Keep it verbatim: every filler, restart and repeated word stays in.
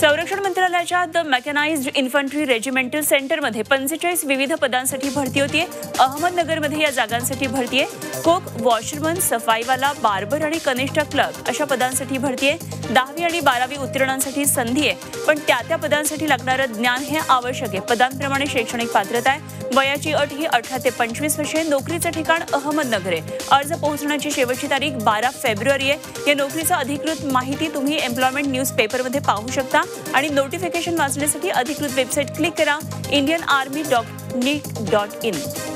संरक्षण मंत्रालयाच्या the mechanised infantry regimental सेंटरमध्ये पंचेचाळीस विविध पदांसाठी भरती होती आहे। अहमदनगरमध्ये या जागांसाठी भरती आहे। कोक, वॉशरमन, सफाईवाला, बार्बर आणि कनिष्ठ क्लर्क अशा पदांसाठी भरती आहे। दहावी आणि बारावी उत्तीर्णांसाठी संधी आहे, पण त्या त्या पदांसाठी लागणारे ज्ञान हे आवश्यक आहे। पदांप्रमाणे शैक्षणिक पात्रता आहे। वयाची अट ही अठरा ते पंचवीस वर्षे। नोकरीचे ठिकाण अहमदनगर आहे। अर्ज पोहोचण्याची शेवटची तारीख बारा फेब्रुवारी आहे। या नोकरीची अधिकृत माहिती तुम्ही एम्प्लॉयमेंट न्यूज पेपरमध्ये पाहू शकता आणि नोटिफिकेशन वाचण्यासाठी अधिकृत वेबसाइट क्लिक करा Indian army dot nic dot इन।